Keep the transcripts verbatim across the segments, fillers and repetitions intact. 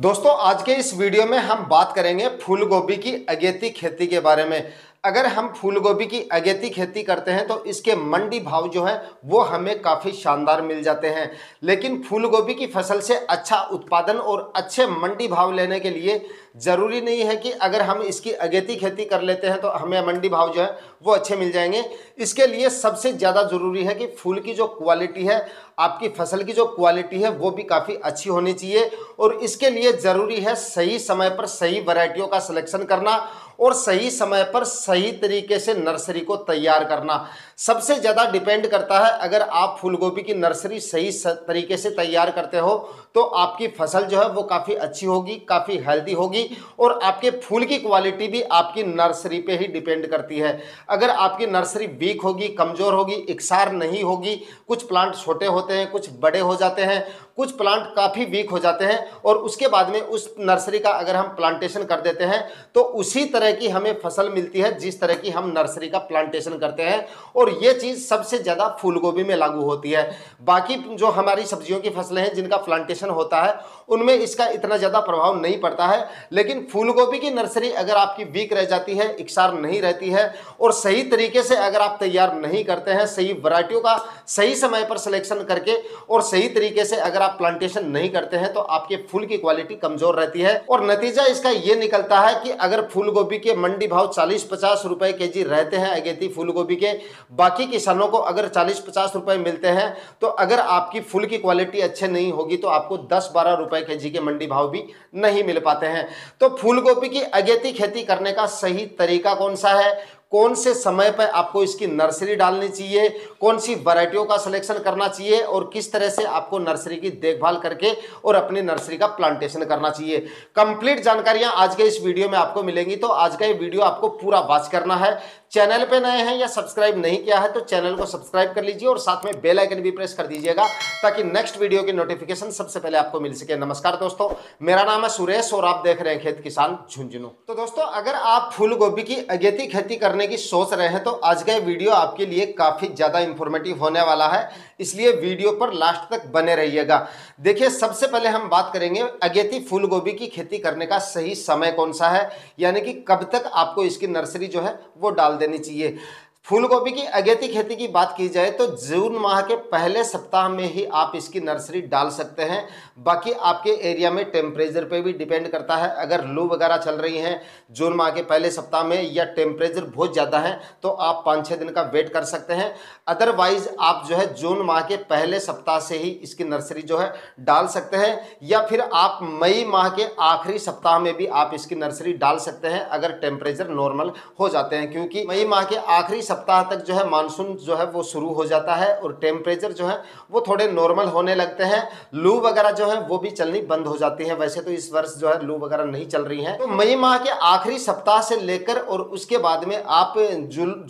दोस्तों आज के इस वीडियो में हम बात करेंगे फूल गोभी की अगेती खेती के बारे में। अगर हम फूल गोभी की अगेती खेती करते हैं तो इसके मंडी भाव जो है वो हमें काफ़ी शानदार मिल जाते हैं, लेकिन फूल गोभी की फसल से अच्छा उत्पादन और अच्छे मंडी भाव लेने के लिए ज़रूरी नहीं है कि अगर हम इसकी अगेती खेती कर लेते हैं तो हमें मंडी भाव जो है वो अच्छे मिल जाएंगे। इसके लिए सबसे ज़्यादा ज़रूरी है कि फूल की जो क्वालिटी है, आपकी फसल की जो क्वालिटी है वो भी काफ़ी अच्छी होनी चाहिए और इसके लिए ज़रूरी है सही समय पर सही वैरायटियों का सिलेक्शन करना और सही समय पर सही तरीके से नर्सरी को तैयार करना। सबसे ज़्यादा डिपेंड करता है, अगर आप फूलगोभी की नर्सरी सही तरीके से तैयार करते हो तो आपकी फसल जो है वो काफ़ी अच्छी होगी, काफ़ी हेल्दी होगी और आपके फूल की क्वालिटी भी आपकी नर्सरी पे ही डिपेंड करती है। अगर आपकी नर्सरी वीक होगी, कमज़ोर होगी, इकसार नहीं होगी, कुछ प्लांट छोटे होते हैं, कुछ बड़े हो जाते हैं, कुछ प्लांट काफ़ी वीक हो जाते हैं और उसके बाद में उस नर्सरी का अगर हम प्लांटेशन कर देते हैं तो उसी तरह की हमें फसल मिलती है जिस तरह की हम नर्सरी का प्लांटेशन करते हैं और ये चीज़ सबसे ज़्यादा फूलगोभी में लागू होती है। बाकी जो हमारी सब्जियों की फसलें हैं जिनका प्लांटेशन होता है उनमें इसका इतना ज़्यादा प्रभाव नहीं पड़ता है, लेकिन फूलगोभी की नर्सरी अगर आपकी वीक रह जाती है, इकसार नहीं रहती है और सही तरीके से अगर आप तैयार नहीं करते हैं, सही वैरायटियों का सही समय पर सिलेक्शन करके और सही तरीके से अगर आप प्लांटेशन नहीं करते हैं तो आपके फूल की क्वालिटी कमज़ोर रहती है और नतीजा इसका ये निकलता है कि अगर फूलगोभी के मंडी भाव चालीस पचास रुपए केजी रहते हैं अगेती फूलगोभी के, बाकी किसानों को अगर चालीस पचास रुपए मिलते हैं, तो अगर आपकी फूल की क्वालिटी अच्छे नहीं होगी तो आपको दस बारह रुपए केजी के मंडी भाव भी नहीं मिल पाते हैं। तो फूलगोभी की अगेती खेती करने का सही तरीका कौन सा है, कौन से समय पर आपको इसकी नर्सरी डालनी चाहिए, कौन सी वैरायटियों का सिलेक्शन करना चाहिए और किस तरह से आपको नर्सरी की देखभाल करके और अपनी नर्सरी का प्लांटेशन करना चाहिए, कंप्लीट जानकारियां आज के इस वीडियो में आपको मिलेंगी। तो आज का ये वीडियो आपको पूरा वॉच करना है। चैनल पे नए हैं या सब्सक्राइब नहीं किया है तो चैनल को सब्सक्राइब कर लीजिए और साथ में बेल आइकन भी प्रेस कर दीजिएगा ताकि नेक्स्ट वीडियो की नोटिफिकेशन सबसे पहले आपको मिल सके। नमस्कार दोस्तों, मेरा नाम है सुरेश और आप देख रहे हैं खेत किसान झुंझुनू। तो दोस्तों अगर आप फूल गोभी की अगेती खेती करने की सोच रहे हैं तो आज का वीडियो आपके लिए काफ़ी ज़्यादा इंफॉर्मेटिव होने वाला है, इसलिए वीडियो पर लास्ट तक बने रहिएगा। देखिए सबसे पहले हम बात करेंगे अगेती फूल गोभी की खेती करने का सही समय कौन सा है, यानी कि कब तक आपको इसकी नर्सरी जो है वो डाल देनी चाहिए। फूलगोभी की अगेती खेती की बात की जाए तो जून माह के पहले सप्ताह में ही आप इसकी नर्सरी डाल सकते हैं। बाकी आपके एरिया में टेम्परेचर पे भी डिपेंड करता है, अगर लू वगैरह चल रही हैं जून माह के पहले सप्ताह में या टेम्परेचर बहुत ज़्यादा है तो आप पाँच छः दिन का वेट कर सकते हैं। अदरवाइज आप जो है जून माह के पहले सप्ताह से ही इसकी नर्सरी जो है डाल सकते हैं, या फिर आप मई माह के आखिरी सप्ताह में भी आप इसकी नर्सरी डाल सकते हैं अगर टेम्परेचर नॉर्मल हो जाते हैं, क्योंकि मई माह के आखिरी सप्ताह तक जो है मानसून जो है वो शुरू हो जाता है और टेम्परेचर जो है वो थोड़े नॉर्मल होने लगते हैं, लू वगैरह जो है वो भी चलनी बंद हो जाती है। वैसे तो इस वर्ष जो है लू वगैरह नहीं चल रही है। तो मई माह के आखिरी सप्ताह से लेकर और उसके बाद में आप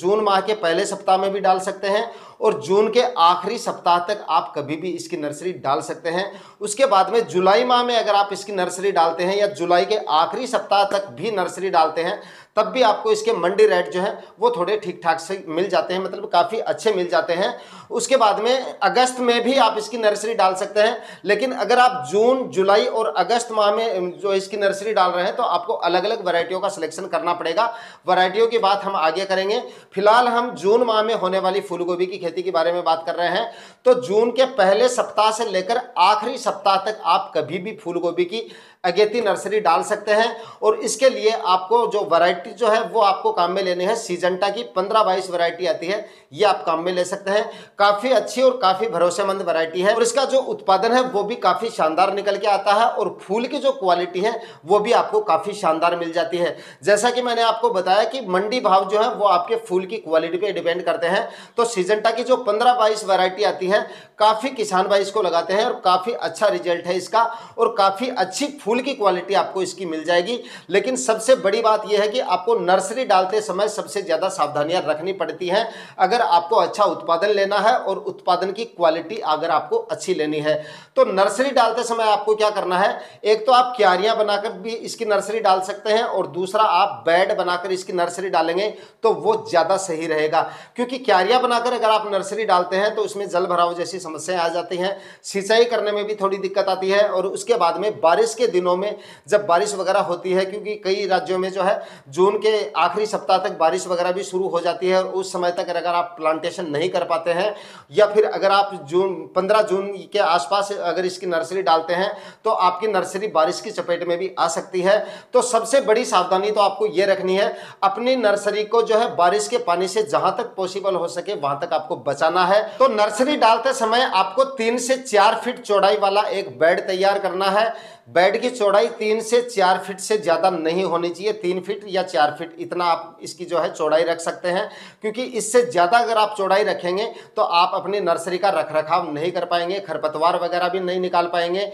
जून माह के पहले सप्ताह में भी डाल सकते हैं और जून के आखिरी सप्ताह तक आप कभी भी इसकी नर्सरी डाल सकते हैं। उसके बाद में जुलाई माह में अगर आप इसकी नर्सरी डालते हैं या जुलाई के आखिरी सप्ताह तक भी नर्सरी डालते हैं तब भी आपको इसके मंडी रेट जो है वो थोड़े ठीक ठाक से मिल जाते हैं, मतलब काफ़ी अच्छे मिल जाते हैं। उसके बाद में अगस्त में भी आप इसकी नर्सरी डाल सकते हैं, लेकिन अगर आप जून जुलाई और अगस्त माह में जो इसकी नर्सरी डाल रहे हैं तो आपको अलग अलग वैरायटियों का सिलेक्शन करना पड़ेगा। वैरायटियों की बात हम आगे करेंगे, फिलहाल हम जून माह में होने वाली फूलगोभी की खेती के बारे में बात कर रहे हैं। तो जून के पहले सप्ताह से लेकर आखिरी सप्ताह तक आप कभी भी फूलगोभी की अगेती नर्सरी डाल सकते हैं और इसके लिए आपको जो वैरायटी जो है वो आपको काम में लेनी है। सीजनटा की पंद्रह बाईस वैरायटी आती है, ये आप काम में ले सकते हैं, काफ़ी अच्छी और काफ़ी भरोसेमंद वैरायटी है और इसका जो उत्पादन है वो भी काफ़ी शानदार निकल के आता है और फूल की जो क्वालिटी है वो भी आपको काफ़ी शानदार मिल जाती है। जैसा कि मैंने आपको बताया कि मंडी भाव जो है वो आपके फूल की क्वालिटी पर डिपेंड करते हैं। तो सीजनटा की जो पंद्रह बाईस वैरायटी आती है, काफ़ी किसान भाई इसको लगाते हैं और काफ़ी अच्छा रिजल्ट है इसका और काफ़ी अच्छी फूल की क्वालिटी आपको इसकी मिल जाएगी। लेकिन सबसे बड़ी बात यह है कि आपको नर्सरी डालते समय सबसे ज़्यादा सावधानियां रखनी पड़ती हैं अगर आपको अच्छा उत्पादन लेना है और उत्पादन की क्वालिटी अगर आपको अच्छी लेनी है। तो नर्सरी डालते समय आपको क्या करना है, एक तो आप क्यारियां बनाकर भी इसकी नर्सरी डाल सकते हैं और दूसरा आप बेड बनाकर इसकी नर्सरी डालेंगे तो वो ज़्यादा सही रहेगा, क्योंकि क्यारियां बनाकर अगर आप नर्सरी डालते हैं तो उसमें जल भराव जैसी समस्याएँ आ जाती हैं, सिंचाई करने में भी थोड़ी दिक्कत आती है और उसके बाद में बारिश के दिनों में जब बारिश वगैरह होती है, क्योंकि कई राज्यों में जो है जून के आखिरी सप्ताह तक बारिश वगैरह भी शुरू हो जाती है, और उस समय तक अगर आप प्लांटेशन नहीं कर पाते हैं या फिर अगर आप जून पंद्रह जून के आसपास अगर इसकी नर्सरी डालते हैं तो आपकी नर्सरी बारिश की चपेट में भी आ सकती है। तो सबसे बड़ी सावधानी तो आपको ये रखनी है, अपनी नर्सरी को जो है बारिश के पानी से जहां तक पॉसिबल हो सके वहां तक आपको बचाना है। तो नर्सरी डालते समय आपको तीन से चार फीट चौड़ाई वाला एक बेड तैयार करना है। बेड की चौड़ाई तीन से चार फीट से ज़्यादा नहीं होनी चाहिए, तीन फीट या चार फीट इतना आप इसकी जो है चौड़ाई रख सकते हैं, क्योंकि इससे ज़्यादा अगर आप चौड़ाई रखेंगे तो आप अपनी नर्सरी का रख रखाव नहीं कर पाएंगे, खरपतवार वगैरह भी नहीं निकाल पाएंगे।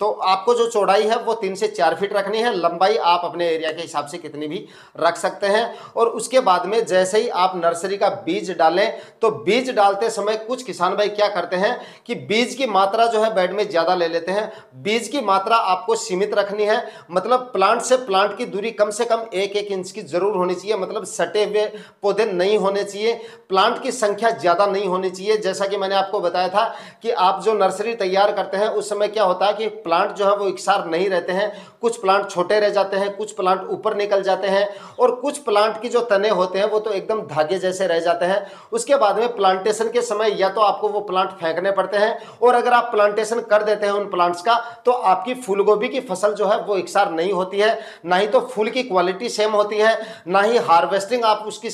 तो आपको जो चौड़ाई है वो तीन से चार फीट रखनी है, लंबाई आप अपने एरिया के हिसाब से कितनी भी रख सकते हैं। और उसके बाद में जैसे ही आप नर्सरी का बीज डालें, तो बीज डालते समय कुछ किसान भाई क्या करते हैं कि बीज की मात्रा जो है बेड में ज़्यादा ले लेते हैं। बीज की मात्रा आपको सीमित रखनी है, मतलब प्लांट से प्लांट की दूरी कम से कम एक एक इंच की जरूर होनी चाहिए, मतलब सटे हुए पौधे नहीं होने चाहिए, प्लांट की संख्या ज़्यादा नहीं होनी चाहिए। जैसा कि मैंने आपको बताया था कि आप जो नर्सरी तैयार करते हैं उस समय क्या होता है कि प्लांट जो है वो इकसार नहीं रहते हैं, कुछ प्लांट छोटे रह जाते हैं, कुछ प्लांट ऊपर निकल जाते हैं, और कुछ प्लांट की जो तने होते हैं वो तो एकदम धागे जैसे रह जाते हैं। उसके बाद में प्लांटेशन के समय या तो आपको वो प्लांट फेंकने पड़ते हैं, और अगर आप प्लांटेशन कर देते हैं उन प्लांट्स का तो आपकी फूलगोभी की फसल जो है वो इकसार नहीं होती है, ना ही तो फूल की क्वालिटी सेम होती है, ना ही हार्वेस्टिंग आप उसकी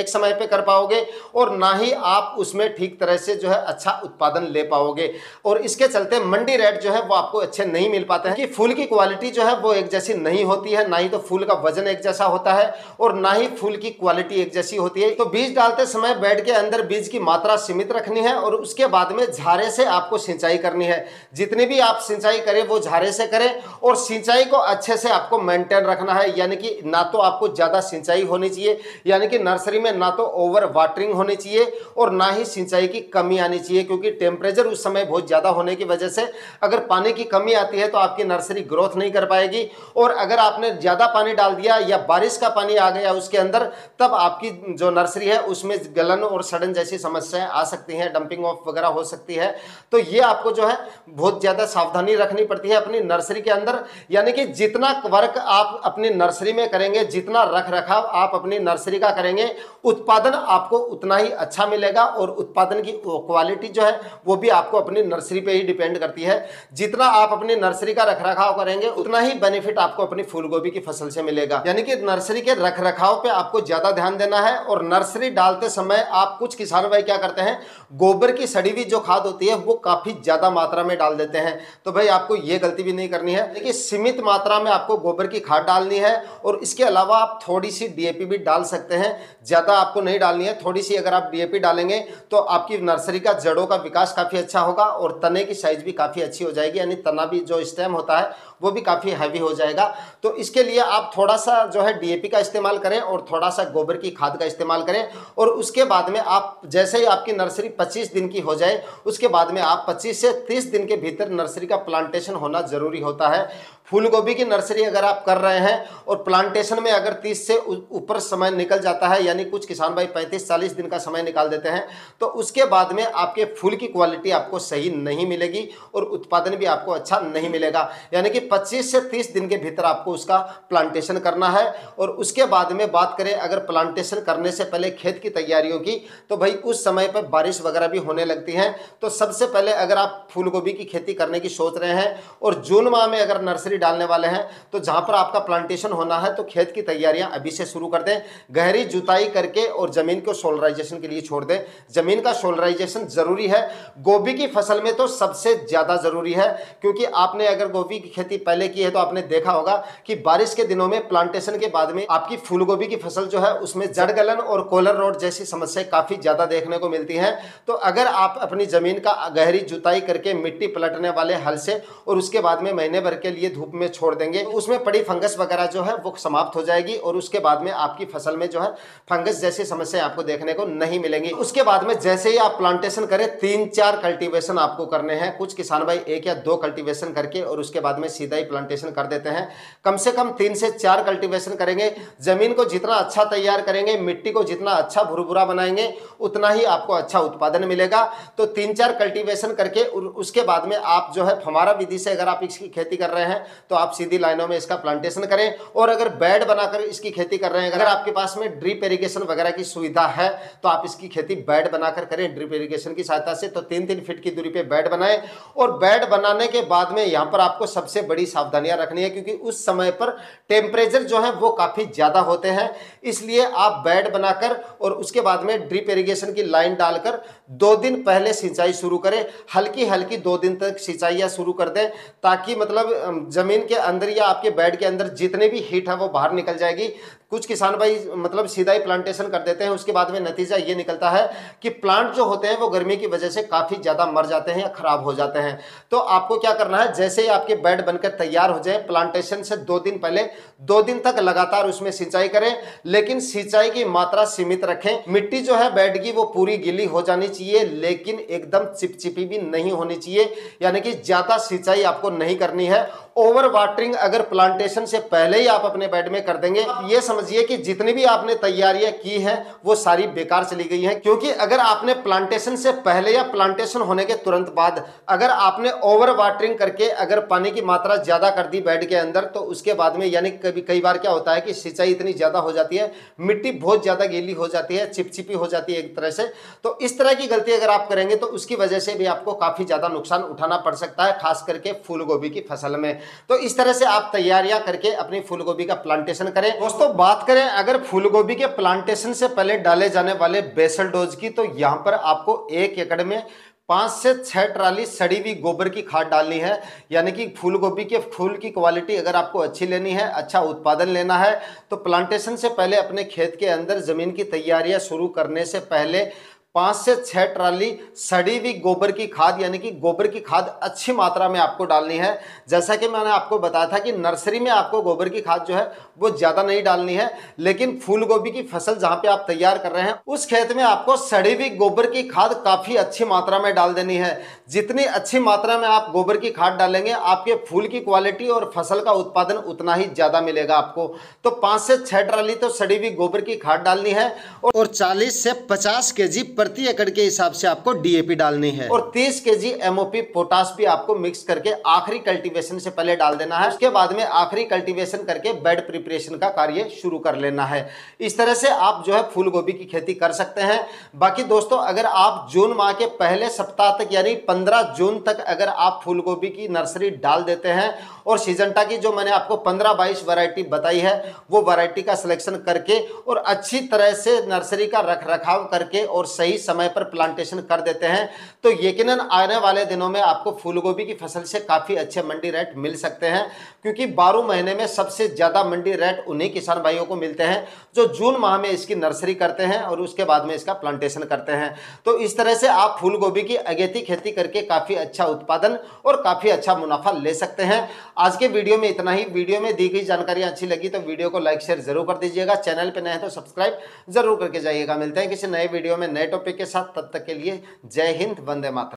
एक समय पे कर पाओगे, और ना ही आप उसमें ठीक तरह से जो है अच्छा उत्पादन ले पाओगे। और इसके चलते मंडी रेट जो है वो आपको अच्छे नहीं मिल पाते हैं कि फूल की क्वालिटी जो है वो एक जैसी नहीं होती है, ना ही तो फूल का वजन एक जैसा होता है, और ना ही फूल की क्वालिटी एक जैसी होती है। तो बीज डालते समय बेड के अंदर बीज की मात्रा सीमित रखनी है, और उसके बाद में झारे से आपको सिंचाई करनी है। जितनी भी आप सिंचाई करें वो झारे से करें, और सिंचाई को अच्छे से आपको मेंटेन रखना है, यानी कि ना तो आपको ज़्यादा सिंचाई होनी चाहिए, यानी कि नर्सरी में ना तो ओवर वाटरिंग होनी चाहिए और ना ही सिंचाई की कमी आनी चाहिए, क्योंकि टेम्परेचर उस समय बहुत ज़्यादा होने की वजह से अगर पानी की कमी आती है तो आपकी नर्सरी ग्रोथ नहीं कर पाएगी। और अगर आपने ज़्यादा पानी डाल दिया या बारिश का पानी आ गया उसके अंदर, तब आपकी जो नर्सरी है उसमें गलन और सड़न जैसी समस्याएं आ सकती हैं, डंपिंग ऑफ वगैरह हो सकती है। तो ये आपको जो है बहुत ज़्यादा सावधानी रखनी पड़ती है अपनी नर्सरी के अंदर, यानी कि जितना वर्क आप अपनी नर्सरी में करेंगे, जितना रख रखाव आप अपनी नर्सरी का करेंगे, उत्पादन आपको उतना ही अच्छा मिलेगा, और उत्पादन की क्वालिटी जो है वो भी आपको अपनी नर्सरी पे ही डिपेंड करती है। जितना आप अपनी नर्सरी का रख रखाव करेंगे उतना ही बेनिफिट आपको अपनी फूलगोभी की फसल से मिलेगा। यानी कि नर्सरी के रख रखाव पे आपको ज़्यादा ध्यान देना है। और नर्सरी डालते समय आप कुछ किसान भाई क्या करते हैं, गोबर की सड़ी हुई जो खाद होती है वो काफ़ी ज़्यादा मात्रा में डाल देते हैं। तो भाई आपको ये गलती भी नहीं करनी है, देखिए सीमित मात्रा में आपको गोबर की खाद डालनी है, और इसके अलावा आप थोड़ी सी डीएपी भी डाल सकते हैं, ज़्यादा आपको नहीं डालनी है। थोड़ी सी अगर आप डीएपी डालेंगे तो आपकी नर्सरी का जड़ों का विकास काफ़ी अच्छा होगा, और तने की साइज भी काफ़ी अच्छी हो जाएगी, यानी तना भी जो स्टेम होता है वो भी काफ़ी हैवी हो जाएगा। तो इसके लिए आप थोड़ा सा जो है डीएपी का इस्तेमाल करें और थोड़ा सा गोबर की खाद का इस्तेमाल करें, और उसके बाद में आप जैसे ही आपकी नर्सरी पच्चीस दिन की हो जाए उसके बाद में आप पच्चीस से तीस दिन के भीतर नर्सरी का प्लांटेशन होना ज़रूरी होता है। फूलगोभी की नर्सरी अगर आप कर रहे हैं और प्लांटेशन में अगर तीस से ऊपर समय निकल जाता है, यानी कुछ किसान भाई पैंतीस चालीस दिन का समय निकाल देते हैं, तो उसके बाद में आपके फूल की क्वालिटी आपको सही नहीं मिलेगी और उत्पादन भी आपको अच्छा नहीं मिलेगा। यानी कि पच्चीस से तीस दिन के भीतर आपको उसका प्लांटेशन करना है। और उसके बाद में बात करें अगर प्लांटेशन करने से पहले खेत की तैयारियों की, तो भाई उस समय पर बारिश वगैरह भी होने लगती है। तो सबसे पहले अगर आप फूलगोभी की खेती करने की सोच रहे हैं और जून माह में अगर नर्सरी डालने वाले हैं, तो जहां पर आपका प्लांटेशन होना है तो खेत की तैयारियां अभी से शुरू कर दें, गहरी जुताई करके और जमीन को सोलराइजेशन के लिए छोड़ दें। जमीन का सोलराइजेशन जरूरी है, गोभी की फसल में तो सबसे ज्यादा जरूरी है, क्योंकि आपने अगर गोभी की खेती पहले की है तो आपने देखा होगा कि बारिश के दिनों में प्लांटेशन के बाद में आपकी फूलगोभी की फसल जो है उसमें जड़ गलन और कोलर रोड जैसी समस्याएं काफी ज्यादा देखने को मिलती है। तो अगर आप अपनी जमीन का गहरी जुताई करके मिट्टी पलटने वाले हल से और उसके बाद में महीने भर के लिए धूप में छोड़ देंगे, उसमें पड़ी फंगस वगैरह जो है वो समाप्त हो जाएगी, और उसके बाद में आपकी फसल में जो है फंगस जैसी समस्या आपको देखने को नहीं मिलेंगी। उसके बाद में जैसे ही आप प्लांटेशन करें, तीन चार कल्टीवेशन आपको करने हैं। कुछ किसान भाई एक या दो कल्टीवेशन करके और उसके बाद में सीधा ही प्लांटेशन कर देते हैं। कम से कम तीन से चार कल्टीवेशन करेंगे। जमीन को जितना अच्छा तैयार करेंगे, मिट्टी को जितना अच्छा भुरभुरा बनाएंगे, उतना ही आपको अच्छा उत्पादन मिलेगा। तो तीन चार कल्टीवेशन करके उसके बाद में आप जो है फमारा विधि से अगर आप इसकी खेती कर रहे हैं तो आप सीधी लाइनों में इसका प्लांटेशन करें। और अगर बेड बनाकर इसकी खेती कर रहे हैं, अगर आपके पास में ड्रिप इरीगेशन वगैरह की सुविधा है तो आप इसकी खेती बेड बनाकर करें ड्रिप इरीगेशन की सहायता से। तो तीन तीन फीट की दूरी पे बेड बनाएं। और बेड बनाने के बाद में यहाँ पर आपको सबसे बड़ी सावधानियां रखनी है, क्योंकि उस समय पर टेम्परेचर जो है वो काफ़ी ज़्यादा होते हैं, इसलिए आप बेड बनाकर और उसके बाद में ड्रिप इरीगेशन की लाइन डालकर दो दिन पहले सिंचाई शुरू करें। हल्की हल्की दो दिन तक सिंचाइयाँ शुरू कर दें, ताकि मतलब ज़मीन के अंदर या आपके बेड के अंदर जितने भी हीट है वो बाहर निकल जाएगी। कुछ किसान भाई मतलब सीधा ही प्लांटेशन कर देते हैं, उसके बाद में नतीजा ये निकलता है कि प्लांट जो होते हैं वो गर्मी की वजह से काफ़ी ज़्यादा मर जाते हैं या ख़राब हो जाते हैं। तो आपको क्या करना है, जैसे ही आपके बेड बनकर तैयार हो जाए प्लांटेशन से दो दिन पहले दो दिन तक लगातार उसमें सिंचाई करें, लेकिन सिंचाई की मात्रा सीमित रखें। मिट्टी जो है बेड की वो पूरी गीली हो जानी चाहिए, लेकिन एकदम चिपचिपी भी नहीं होनी चाहिए, यानी कि ज़्यादा सिंचाई आपको नहीं करनी है। ओवर वाटरिंग अगर प्लांटेशन से पहले ही आप अपने बेड में कर देंगे, आप ये समझिए कि जितनी भी आपने तैयारियां की हैं वो सारी बेकार चली गई हैं। क्योंकि अगर आपने प्लांटेशन से पहले या प्लांटेशन होने के तुरंत बाद अगर आपने ओवर वाटरिंग करके अगर पानी की मात्रा ज़्यादा कर दी बेड के अंदर, तो उसके बाद में यानी कभी कई बार क्या होता है कि सिंचाई इतनी ज़्यादा हो जाती है, मिट्टी बहुत ज़्यादा गीली हो जाती है, चिपचिपी हो जाती है एक तरह से। तो इस तरह की गलती अगर आप करेंगे तो उसकी वजह से भी आपको काफ़ी ज़्यादा नुकसान उठाना पड़ सकता है, खास करके फूल गोभी की फसल में। तो इस तरह से आप तैयारियां करके अपनी फूलगोभी का प्लांटेशन करें। दोस्तों बात करें अगर फूलगोभी के प्लांटेशन से पहले डाले जाने वाले बेसल डोज की, तो यहां पर आपको एक एकड़ में पाँच से छः ट्राली सड़ी हुई गोबर की खाद डालनी है। यानी कि फूल गोभी के फूल की क्वालिटी अगर आपको अच्छी लेनी है, अच्छा उत्पादन लेना है, तो प्लांटेशन से पहले अपने खेत के अंदर ज़मीन की तैयारियाँ शुरू करने से पहले पाँच से छः ट्राली सड़ी हुई गोबर की खाद यानी कि गोबर की खाद अच्छी मात्रा में आपको डालनी है। जैसा कि मैंने आपको बताया था कि नर्सरी में आपको गोबर की खाद जो है वो ज़्यादा नहीं डालनी है, लेकिन फूल गोभी की फसल जहाँ पे आप तैयार कर रहे हैं उस खेत में आपको सड़ी हुई गोबर की खाद काफ़ी अच्छी मात्रा में डाल देनी है। जितनी अच्छी मात्रा में आप गोबर की खाद डालेंगे, आपके फूल की क्वालिटी और फसल का उत्पादन उतना ही ज़्यादा मिलेगा आपको। तो पाँच से छः ट्राली तो सड़ी हुई गोबर की खाद डालनी है, और चालीस से पचास के जी प्रति एकड़ के हिसाब से आपको डी ए पी डालनी है, और तीस KG M O P potash भी आपको मिक्स करके आखिरी कल्टीवेशन से पहले डाल देना है। उसके बाद में आखिरी कल्टीवेशन करके बेड प्रिपरेशन का कार्य शुरू कर लेना है। इस तरह से आप जो है फूल गोभी की खेती कर सकते हैं। बाकी दोस्तों अगर आप जून माह के पहले सप्ताह तक यानी पंद्रह जून तक अगर आप फूल गोभी की नर्सरी डाल देते हैं, और सिजनटा की जो मैंने आपको पंद्रह बाईस वैरायटी बताई है वो वैरायटी का सिलेक्शन करके और अच्छी तरह से नर्सरी का रख रखाव करके और सही समय पर प्लांटेशन कर देते हैं, तो यकीनन आने वाले दिनों में आपको फूलगोभी की फसल से काफी अच्छे मंडी रेट मिल सकते हैं। क्योंकि बारह महीने में सबसे ज्यादा मंडी रेट उन्हीं किसान भाइयों को मिलते हैं जो जून माह में इसकी नर्सरी करते हैं और उसके बाद में इसका प्लांटेशन करते हैं। तो इस तरह से आप फूलगोभी की अगेती खेती करके काफी अच्छा उत्पादन और काफी अच्छा मुनाफा ले सकते हैं। आज के वीडियो में इतना ही। वीडियो में दी गई जानकारी अच्छी लगी तो वीडियो को लाइक शेयर जरूर कर दीजिएगा, चैनल पर नए हैं तो सब्सक्राइब जरूर करके जाइएगा। मिलते हैं किसी नए वीडियो में नए टॉपिक के साथ, तब तक के लिए जय हिंद, वंदे मातरम।